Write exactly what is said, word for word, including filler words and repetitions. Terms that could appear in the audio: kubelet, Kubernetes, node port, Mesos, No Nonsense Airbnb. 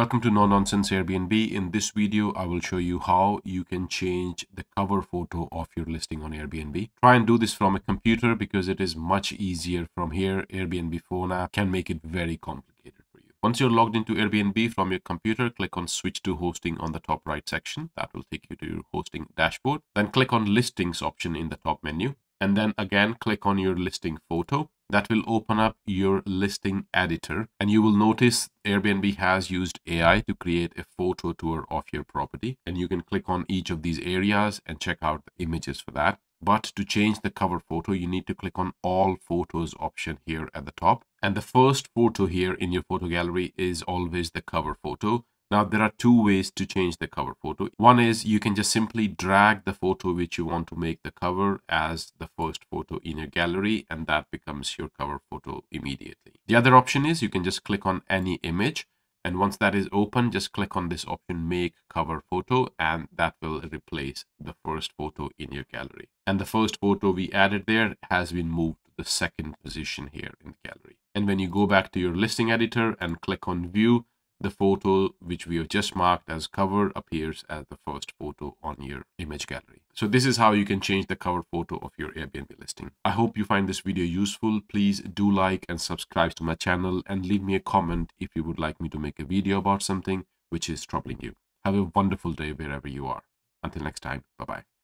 Welcome to No Nonsense Airbnb. In this video, I will show you how you can change the cover photo of your listing on Airbnb. Try and do this from a computer because it is much easier from here. Airbnb phone app can make it very complicated for you. Once you're logged into Airbnb from your computer, click on Switch to Hosting on the top right section. That will take you to your hosting dashboard. Then click on Listings option in the top menu. And then again, click on your listing photo. That will open up your listing editor. And you will notice Airbnb has used A I to create a photo tour of your property. And you can click on each of these areas and check out the images for that. But to change the cover photo, you need to click on all photos option here at the top. And the first photo here in your photo gallery is always the cover photo. Now, there are two ways to change the cover photo. One is you can just simply drag the photo which you want to make the cover as the first photo in your gallery, and that becomes your cover photo immediately. The other option is you can just click on any image, and once that is open, just click on this option, Make Cover Photo, and that will replace the first photo in your gallery. And the first photo we added there has been moved to the second position here in the gallery. And when you go back to your listing editor and click on View, the photo which we have just marked as cover appears as the first photo on your image gallery. So this is how you can change the cover photo of your Airbnb listing. I hope you find this video useful. Please do like and subscribe to my channel and leave me a comment if you would like me to make a video about something which is troubling you. Have a wonderful day wherever you are. Until next time, bye-bye.